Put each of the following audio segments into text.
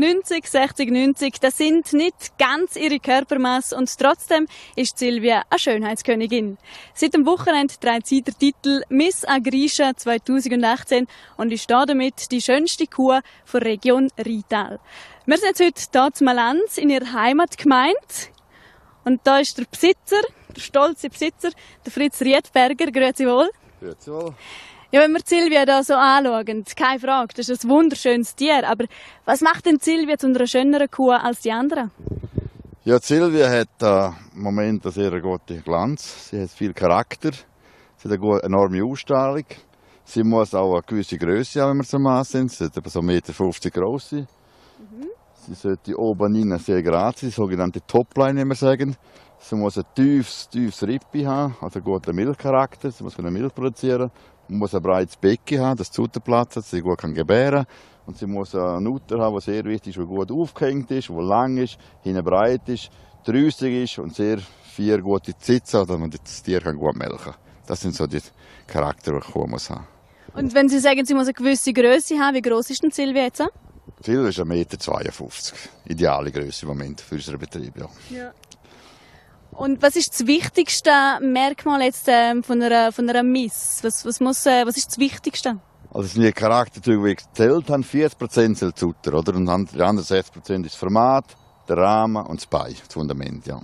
90, 60, 90, das sind nicht ganz ihre Körpermasse und trotzdem ist Silvia eine Schönheitskönigin. Seit dem Wochenende trägt sie den Titel Miss Agrischa 2018 und ist damit die schönste Kuh der Region Rheintal. Wir sind jetzt heute hier in Malanz, in ihrer Heimatgemeinde. Und da ist der Besitzer, der stolze Besitzer, der Fritz Rietberger. Grüezi wohl. Grüezi wohl. Ja, wenn wir Silvia da so anschauen, keine Frage, das ist ein wunderschönes Tier. Aber was macht denn Silvia zu einer schöneren Kuh als die anderen? Ja, Silvia hat im Moment einen sehr guten Glanz. Sie hat viel Charakter, sie hat eine enorme Ausstrahlung. Sie muss auch eine gewisse Größe haben, wenn wir so maß sind. Sie sollte etwa so 1,50 Meter groß sein. Mhm. Sie sollte oben rein sehr gerade sein, die sogenannte Topline, wie wir sagen. Sie muss ein tiefes Rippe haben, also einen guten Milchcharakter. Sie muss Milch produzieren. Man muss ein breites Becken haben, dass die Zutter Platz hat, dass sie gut gebären kann. Und sie muss einen Uter haben, der sehr wichtig ist, der gut aufgehängt ist, der lang ist, hinten breit ist, drüssig ist und sehr vier gute Sitze, damit das Tier gut melken kann. Das sind so die Charakter, die man haben muss. Und wenn Sie sagen, sie muss eine gewisse Größe haben, wie groß ist denn Silvia jetzt? Silvia ist 1,52 Meter. Ideale Größe im Moment für unseren Betrieb. Ja. Ja. Und was ist das wichtigste Merkmal jetzt von einer Miss? Was ist das Wichtigste? Also es sind die Charakterzüge, die ich gezählt habe. 40% sind Zutter, oder? Und die anderen 60% ist das Format, der Rahmen und das Bein, das Fundament, ja.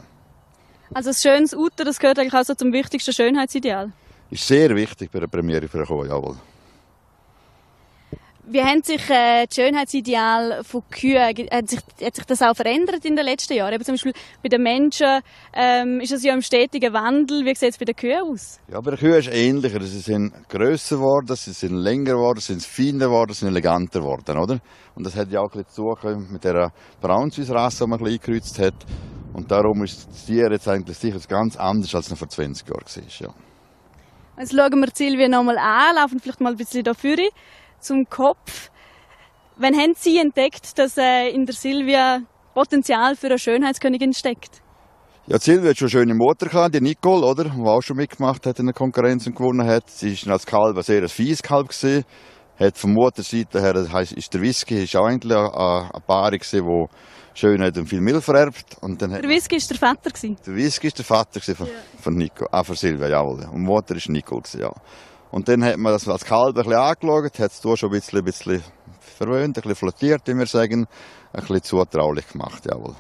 Also ein schönes Uter, das gehört eigentlich auch so zum wichtigsten Schönheitsideal? Ist sehr wichtig bei der Premiere für eine Kuh, jawohl. Wie haben sich das Schönheitsideal von Kühen, hat sich das auch verändert in den letzten Jahren? Eben zum Beispiel bei den Menschen ist es ja im stetigen Wandel. Wie sieht es bei den Kühen aus? Ja, bei den Kühen ist es ähnlicher. Sie sind grösser geworden, sie sind länger geworden, sie sind feiner geworden, sie sind eleganter geworden, oder? Und das hat ja auch ein bisschen zu tun mit der Brown-Swiss-Rasse, die man ein bisschen eingekreuzt hat. Und darum ist das Tier jetzt eigentlich sicher ganz anders, als es noch vor 20 Jahren war. Ja. Jetzt schauen wir Silvia noch mal an, laufen vielleicht mal ein bisschen da vorne. Zum Kopf. Wann haben Sie entdeckt, dass in der Silvia Potenzial für eine Schönheitskönigin steckt? Ja, Silvia hat schon eine schöne Mutter gehabt, die Nicole, oder? Die auch schon mitgemacht hat in der Konkurrenz und gewonnen hat. Sie war als Kalb ein sehr fieses Kalb gewesen. Hat von Mutterseite her, das heisst, ist der Whisky ist auch eigentlich eine Paarung gewesen, die Schönheit und viel Milch vererbt. Und dann der Whisky war der Vater gewesen? Der Whisky war der Vater gewesen von Nicole, von Silvia, jawohl. Und die Mutter war Nicole gewesen, ja. Und dann hat man das als Kalb ein bisschen angeschaut, hat es schon ein bisschen verwöhnt, ein bisschen flottiert, wie wir sagen, ein bisschen zutraulich gemacht, jawohl.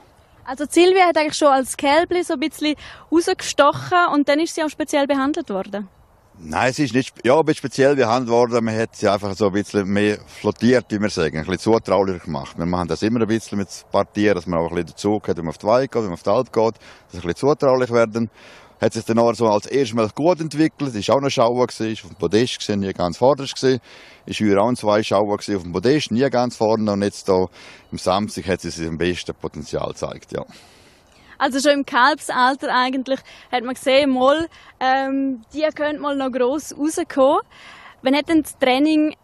Also Silvia hat eigentlich schon als Kälbli so ein bisschen rausgestochen und dann ist sie auch speziell behandelt worden? Nein, sie ist nicht speziell behandelt worden, man hat sie einfach so ein bisschen mehr flottiert, wie wir sagen, ein bisschen zutraulicher gemacht. Wir machen das immer ein bisschen mit ein paar Tieren, dass man auch ein bisschen dazu geht, wenn man auf die Weide geht, wenn man auf die Alp geht, dass sie ein bisschen zutraulich werden. Hat sich dann auch so als erstmal gut entwickelt. Ist auch noch Schauer gewesen, auf dem Podest gewesen, nie ganz vorne gewesen. Ist hier auch zwei Schauer gewesen auf dem Podest, nie ganz vorne. Und jetzt da im Samstag hat sie sich am besten Potenzial gezeigt, ja. Also schon im Kalbsalter eigentlich hat man gesehen, mal, die könnte mal noch gross rauskommen. Wann hat denn das Training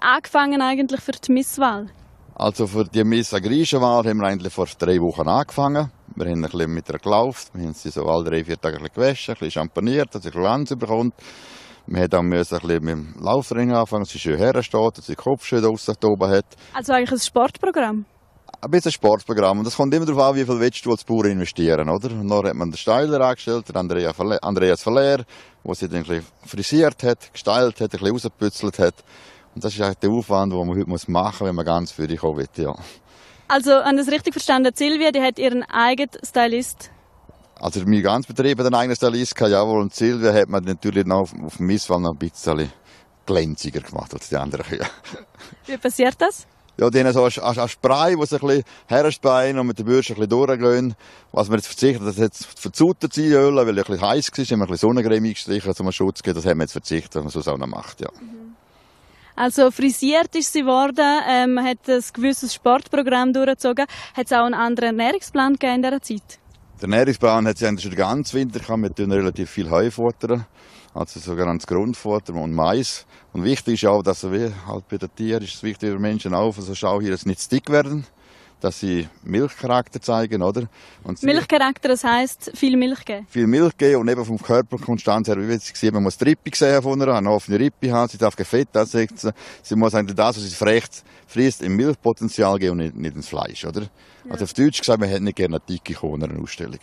angefangen eigentlich für die Misswahl? Also für die Miss Agrischa-Wahl haben wir eigentlich vor 3 Wochen angefangen. Wir haben ein bisschen mit ihr gelaufen, wir haben sie so alle 3-4 Tage ein bisschen gewaschen, ein bisschen champagniert, dass sie Glanz bekommt. Wir mussten dann ein bisschen mit dem Laufring anfangen, dass sie schön hersteht, dass sie den Kopf schön aussen oben hat. Also eigentlich ein Sportprogramm? Ein bisschen Sportprogramm. Und das kommt immer darauf an, wie viel willst du als Bauer investieren, oder? Und dann hat man den Steiler angestellt, den Andreas Verlehr, der sie dann ein bisschen frisiert hat, gesteilt hat, ein bisschen rausgepützelt hat. Und das ist eigentlich der Aufwand, den man heute machen muss, wenn man ganz für dich kommen will, ja. Also, habe ich das richtig verstanden? Silvia, die hat ihren eigenen Stylist? Also, mein ganzes Betrieb hat einen eigenen Stylist gehabt, jawohl. Und Silvia hat man natürlich noch auf dem Misswahl noch ein bisschen glänziger gemacht als die anderen. Ja. Wie passiert das? Ja, die haben so ein Spray, das ein bisschen herspeien und mit der Bürste ein bisschen durchgehen. Was wir jetzt verzichtet, das hat für Zutter zu ölen, weil es ein bisschen heiß war, haben wir ein bisschen Sonnencreme eingestrichen, um einen Schutz zu geben. Das haben wir jetzt verzichtet, dass man so auch noch macht, ja. Mhm. Also frisiert ist sie worden, hat ein gewisses Sportprogramm durchgezogen. Hat es auch einen anderen Ernährungsplan gegeben in dieser Zeit? Der Ernährungsplan hat sie eigentlich schon den ganzen Winter gehabt. Wir tun relativ viel Heu futtern, also sogenanntes Grundfutter und Mais. Und wichtig ist auch, dass wie halt bei den Tieren ist es wichtig für Menschen auch, also schau hier, dass sie nicht zu dick werden. dass sie Milchcharakter zeigen, oder? Und Milchcharakter, das heisst viel Milch geben? Viel Milch geben und eben vom Körperkonstanz her, wie wir gesehen, man muss die Rippe sehen von einer, eine offene Rippe haben, sie darf kein Fett ansetzen, sie muss eigentlich das, was sie frisst, im Milchpotenzial geben und nicht ins Fleisch, oder? Ja. Also auf Deutsch gesagt, man hätte nicht gerne eine dicke Kuh in einer Ausstellung.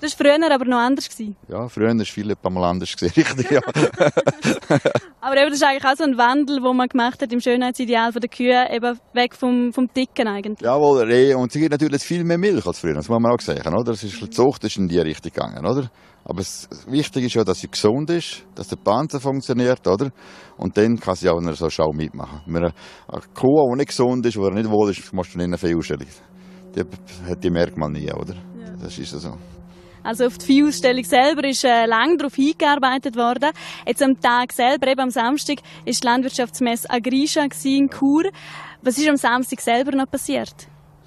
Das war früher aber noch anders. Ja, früher war viel mal anders, richtig, ja. Aber eben, das ist eigentlich auch so ein Wandel, den man gemacht hat im Schönheitsideal der Kühe, eben weg vom Dicken eigentlich. Jawohl, Rehe. Und sie gibt natürlich viel mehr Milch als früher, das muss man auch sagen, oder? Es ist, die Zucht ist in die Richtung gegangen, oder? Aber wichtig ist ja, dass sie gesund ist, dass der Panzer funktioniert, oder? Und dann kann sie auch in so einer Schau mitmachen. Wenn eine Kuh, die nicht gesund ist, oder nicht wohl ist, musst du nicht viel ausstellen. Die hat die Merkmale nie, oder? Ja. Das ist so. Also auf die Vieh-Ausstellung selber ist lange darauf hingearbeitet worden. Jetzt am Tag selber, eben am Samstag, war die Landwirtschaftsmesse Agrischa in Chur. Was ist am Samstag selber noch passiert?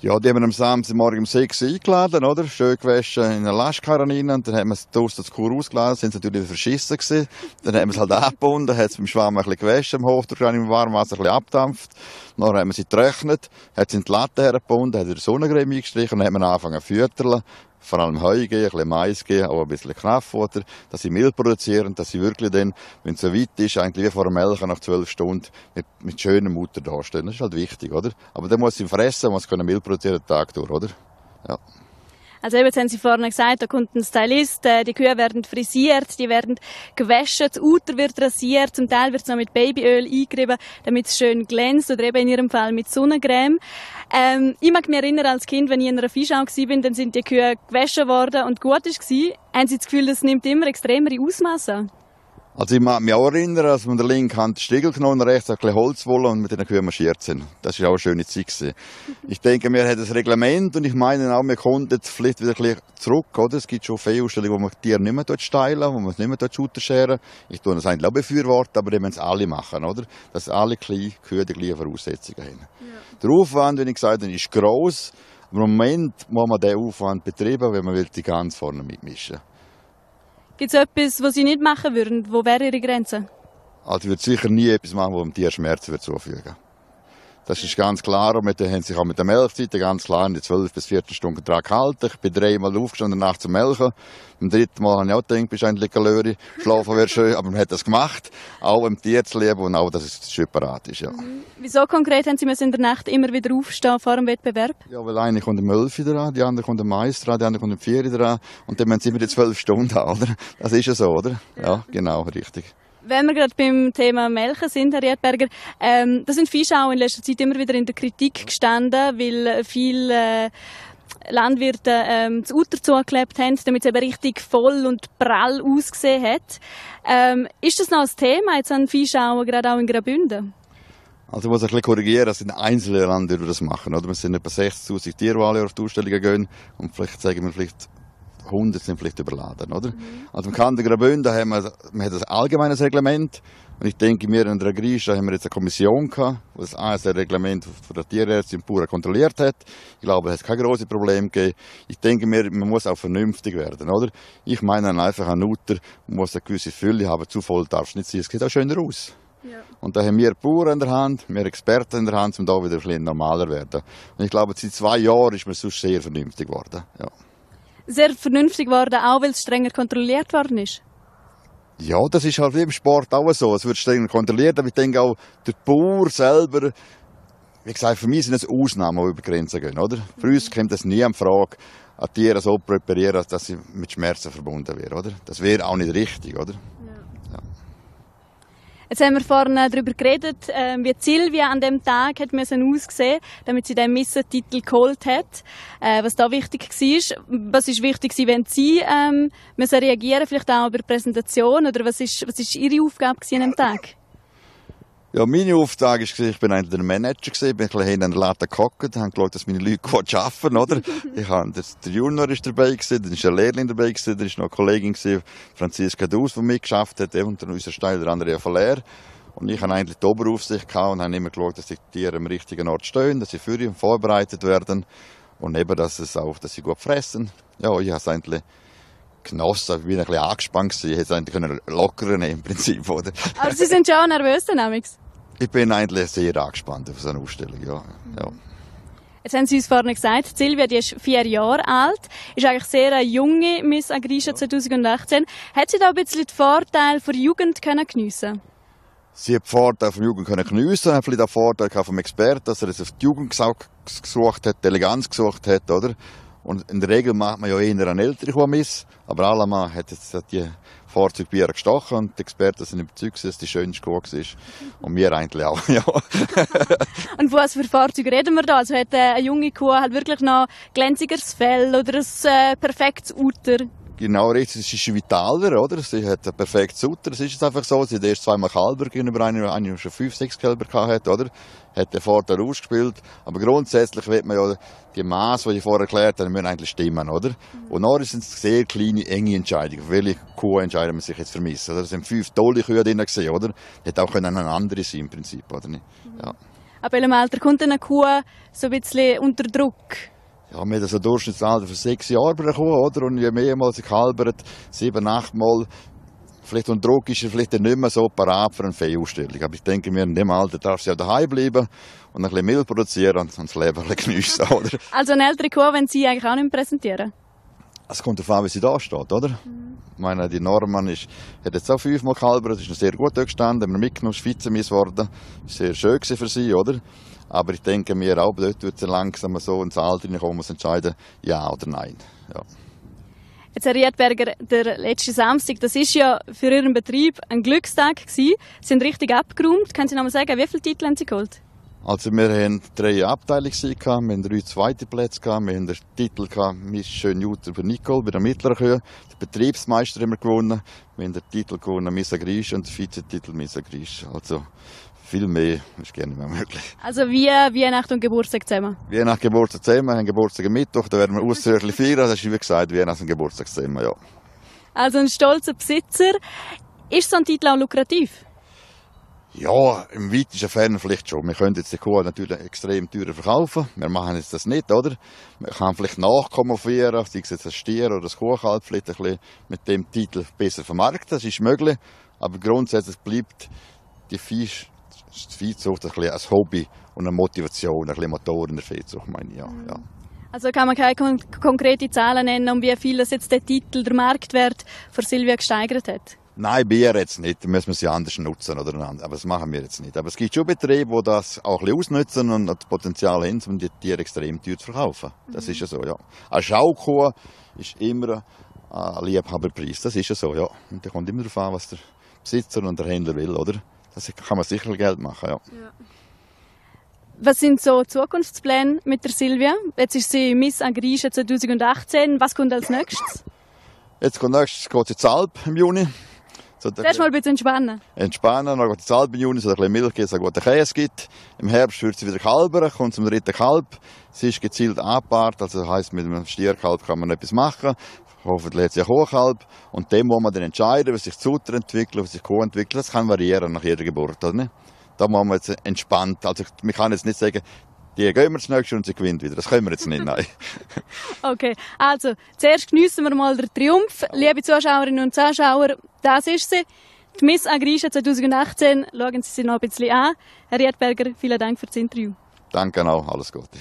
Ja, die haben wir am Samstagmorgen um 6 Uhr eingeladen, oder? Schön gewaschen in eine Lastkarre rein. Und dann haben wir es draussen zu Chur ausgeladen. Sind sie natürlich verschissen gewesen. Dann haben wir es halt abgebunden. Dann hat es beim Schwamm ein bisschen gewaschen, im Hochdruck, im Warmwasser ein bisschen abgedampft. Dann haben wir sie getrocknet, hat sie in die Latte hergebunden, hat in die Sonnencreme eingestrichen und dann haben wir angefangen zu füttern. Vor allem Heu geben, ein bisschen Mais geben, auch ein bisschen Kraftfutter, dass sie Milch produzieren, dass sie wirklich dann, wenn es so weit ist, eigentlich wie vor dem Melken nach 12 Stunden mit schöner Mutter dastehen. Das ist halt wichtig, oder? Aber dann muss sie fressen, muss können Milch produzieren den Tag durch, oder? Ja. Also eben, jetzt haben Sie vorhin gesagt, da kommt ein Stylist, die Kühe werden frisiert, die werden gewaschen, das Uter wird rasiert, zum Teil wird es noch mit Babyöl eingerieben, damit es schön glänzt, oder eben in Ihrem Fall mit Sonnencreme. Ich mag mich erinnern, als Kind, wenn ich in einer Viehschau war, dann sind die Kühe gewaschen worden und gut war, haben Sie das Gefühl, das nimmt immer extremere Ausmaße? Also ich mag mich auch erinnern, als wir mit der linken Hand den Stiegel genommen und rechts ein bisschen Holzwolle und mit den Kühen marschiert sind. Das war auch eine schöne Zeit gewesen. Ich denke, wir haben ein Reglement und ich meine auch, wir kommen jetzt vielleicht wieder ein bisschen zurück, oder? Es gibt schon viele Ausstellungen, wo man die Tiere nicht mehr steilen, wo man es nicht mehr scheren. Ich tue das eigentlich auch befürworten, aber das müssen alle machen, oder? Dass alle kleinen Kühe die gleichen Voraussetzungen haben. Ja. Der Aufwand, wie ich gesagt habe, ist gross. Im Moment muss man diesen Aufwand betreiben, wenn man will, die ganz vorne mitmischen will. Gibt es etwas, was Sie nicht machen würden? Wo wäre Ihre Grenze? Also ich würde sicher nie etwas machen, das dem Tier Schmerzen zufügen würde. Das ist ganz klar. Und wir haben sich auch mit der Melkzeit ganz klar in die 12 bis 14 Stunden dran gehalten. Ich bin 3-mal aufgestanden nachts zum Melken. Beim 3. Mal habe ich auch gedacht, bist ein Löri. Schlafen wäre schön, aber man hat das gemacht. Auch im Tier zu leben und auch, dass es schön parat ist. Ja. Wieso konkret haben Sie in der Nacht immer wieder aufstehen vor dem Wettbewerb? Ja, weil eine kommt um 11 Uhr dran, die andere kommt um 1 Uhr dran, die andere kommt um 4 Uhr dran. Und dann müssen Sie immer die 12 Stunden haben, oder? Das ist ja so, oder? Ja, genau, richtig. Wenn wir gerade beim Thema Melken sind, Herr Rietberger, da sind Viehschauen in letzter Zeit immer wieder in der Kritik gestanden, weil viele Landwirte das Uter zugeklebt haben, damit es eben richtig voll und prall ausgesehen hat. Ist das noch ein Thema jetzt an Viehschauen, gerade auch in Graubünden? Also ich muss ein bisschen korrigieren, das sind einzelne Landwirte, die das machen. Oder? Wir sind etwa 6000 Tiere, die alle auf die Ausstellungen gehen und vielleicht sagen wir vielleicht 100 sind vielleicht überladen, oder? Mhm. Also im Kanton Graubünden haben wir ein allgemeines Reglement und ich denke, wir in der Agrischa haben wir jetzt eine Kommission gehabt, die das ASR-Reglement von der Tierärztin in Pura kontrolliert hat. Ich glaube, es hat kein grosses Problem gegeben. Ich denke, man muss auch vernünftig werden, oder? Ich meine einfach, ein Uter muss eine gewisse Fülle haben, zu voll darf es nicht sein, es sieht auch schöner aus. Ja. Und da haben wir Bauern in der Hand, wir Experten in der Hand, um da wieder ein bisschen normaler zu werden. Und ich glaube, seit 2 Jahren ist man sonst sehr vernünftig geworden, ja. Sehr vernünftig geworden, auch weil es strenger kontrolliert worden ist? Ja, das ist halt wie im Sport auch so. Es wird strenger kontrolliert, aber ich denke auch, der Bauer selber, wie gesagt, für mich sind es Ausnahmen, die über Grenzen gehen, oder? Für uns kommt das nie in Frage, an Tiere so zu präparieren, dass sie mit Schmerzen verbunden wäre, oder? Das wäre auch nicht richtig, oder? Ja. Ja. Jetzt haben wir vorhin darüber geredet, wie Silvia an dem Tag hat aussehen, damit sie den Missentitel geholt hat, was da wichtig war. Was ist wichtig, wenn Sie reagieren, vielleicht auch über die Präsentation, oder was ist Ihre Aufgabe an dem Tag? Ja, meine Aufgabe war, ich war eigentlich der Manager, ich bin ein bisschen hinten an der Latte gehockt, habe geschaut, dass meine Leute gut arbeiten, oder? Der Junior war dabei, dann war eine Lehrling dabei, dann war noch eine Kollegin, Franziska Daus, die mitgearbeitet hat, und unser Steiner Andreas Verlehr. Und ich habe eigentlich die Oberaufsicht gehabt und habe immer geschaut, dass die Tiere am richtigen Ort stehen, dass sie für ihn vorbereitet werden und eben, dass sie gut fressen. Ja, ich habe es eigentlich genossen, ich bin ein bisschen angespannt, ich hätte es eigentlich lockern können im Prinzip, oder? Aber Sie sind schon nervös, damals? Ich bin eigentlich sehr angespannt auf so eine Ausstellung, ja. Ja. Jetzt haben Sie uns vorhin gesagt, Silvia, die ist 4 Jahre alt, ist eigentlich sehr eine junge Miss Agrischa 2018. Hat sie da ein bisschen die Vorteile von der Jugend geniessen können? Sie hat die Vorteile von der Jugend geniessen, hat vielleicht auch Vorteile vom Experten, dass er es auf die Jugend gesucht hat, die Eleganz gesucht hat, oder? Und in der Regel macht man ja eher eine ältere Miss, aber allemal hat jetzt die Fahrzeuge bei ihr gestochen und die Experten sind überzeugt, dass die schönste Kuh ist. Und wir eigentlich auch, ja. Und was für Fahrzeuge reden wir da? Also hat eine junge Kuh halt wirklich noch glänzigeres Fell oder ein perfektes Uter? Genau richtig, es ist vitaler, oder? Sie hat ein perfektes Uter, das ist jetzt einfach so. Sie hat erst 2 Mal Kälber gegenüber einer schon 5, 6 Kälber gehabt, oder? Hat den Vorteil ausgespielt. Aber grundsätzlich wird man ja die Maße, die ich vorher erklärt habe, müssen eigentlich stimmen, oder? Mhm. Und nachher sind es sehr kleine, enge Entscheidungen. Für welche Kuh entscheidet man sich jetzt für Miss? Es sind 5 tolle Kühe drin gesehen, oder? Hätte auch eine andere sein im Prinzip, oder nicht? Mhm. Ja. Ab welchem Alter kommt eine Kuh so ein bisschen unter Druck? Ja, wir haben so ein Durchschnittsalter von 6 Jahren bekommen, oder? Und je mehr Mal sie gehalbert, 7, 8 Mal, vielleicht unter Druck ist er vielleicht nicht mehr so parat für eine Feierausstellung. Aber ich denke mir, in dem Alter darf sie auch daheim bleiben und ein bisschen Milch produzieren und das Leben geniessen, oder? Also eine ältere Kuh wollen Sie eigentlich auch nicht präsentieren? Es kommt darauf an, wie sie da steht, oder? Mhm. Ich meine, die Norman hat jetzt auch 5 Mal gehalbert, ist noch sehr gut gestanden, haben wir mitgenommen, ist Vize-Miss geworden, ist sehr schön für sie, oder? Aber ich denke mir auch, dort wird es langsam so ins Alter kommen, muss entscheiden, ja oder nein. Ja. Jetzt, Herr Rietberger, der letzte Samstag, das war ja für Ihren Betrieb ein Glückstag. Sie sind richtig abgeräumt. Können Sie noch mal sagen, wie viele Titel haben Sie geholt? Also wir hatten 3 Abteilungen, wir hatten 3 zweite Plätze, wir hatten den Titel «Miss Schön Uter» bei Nicole, bei der mittleren Kühe, den Betriebsmeister haben wir gewonnen, wir haben den Titel gewonnen «Miss Agrischa» und den Vizetitel «Miss Agrischa». Also viel mehr ist gerne mehr möglich. Also wie Weihnachten und Geburtstag zusammen? Weihnachten und Geburtstag zusammen, wir haben Geburtstag am Mittwoch, da werden wir ausführlich feiern, das ist wie gesagt Weihnachten und Geburtstag zusammen, ja. Also ein stolzer Besitzer. Ist so ein Titel auch lukrativ? Ja, im weitesten Fern vielleicht schon. Wir können jetzt die Kuh natürlich extrem teuer verkaufen. Wir machen jetzt das nicht, oder? Man kann vielleicht Nachkommen von ihr, sei es jetzt ein Stier oder ein Kuhkalb, vielleicht ein bisschen mit dem Titel besser vermarkten. Das ist möglich. Aber grundsätzlich bleibt die Viehzucht ein bisschen ein Hobby und eine Motivation, ein bisschen Motor in der Viehzucht, meine ich, ja. Ja. Also kann man keine konkrete Zahlen nennen, um wie viel das jetzt der Titel, der Marktwert von Silvia gesteigert hat? Nein, Bier jetzt nicht, müssen wir sie anders nutzen oder einander. Aber das machen wir jetzt nicht. Aber es gibt schon Betriebe, die das auch ein bisschen ausnutzen und das Potenzial haben, um die Tiere extrem teuer zu verkaufen. Das ist ja so, ja. Eine Schaukuh ist immer ein Liebhaberpreis, das ist ja so, ja. Und da kommt immer darauf an, was der Besitzer und der Händler will, oder? Das kann man sicher Geld machen, ja. Ja. Was sind so Zukunftspläne mit der Silvia? Jetzt ist sie Miss Agrischa 2018. Was kommt als nächstes? Jetzt kommt nächstes, geht sie zur Alp im Juni. So, erst mal ein bisschen entspannen. Entspannen, dann geht es halb im Juni, so ein bisschen Milch gibt, so einen guten Käse gibt. Im Herbst wird sie wieder kalbern, kommt zum 3. Kalb. Sie ist gezielt angepaart, also das heisst, mit einem Stierkalb kann man etwas machen. Hoffentlich hat sie ein Kuhkalb. Und dem muss man dann entscheiden, was sich die Zutter entwickelt, was sich die Kuh entwickelt. Das kann variieren nach jeder Geburt, oder nicht? Da muss man jetzt entspannt, also man kann jetzt nicht sagen, die gehen wir das nächste und sie gewinnt wieder. Das können wir jetzt nicht, nein. Okay, also zuerst geniessen wir mal den Triumph. Liebe Zuschauerinnen und Zuschauer, das ist sie, die Miss Agrischa 2018. Schauen Sie sie noch ein bisschen an. Herr Rietberger, vielen Dank für das Interview. Danke auch, alles Gute.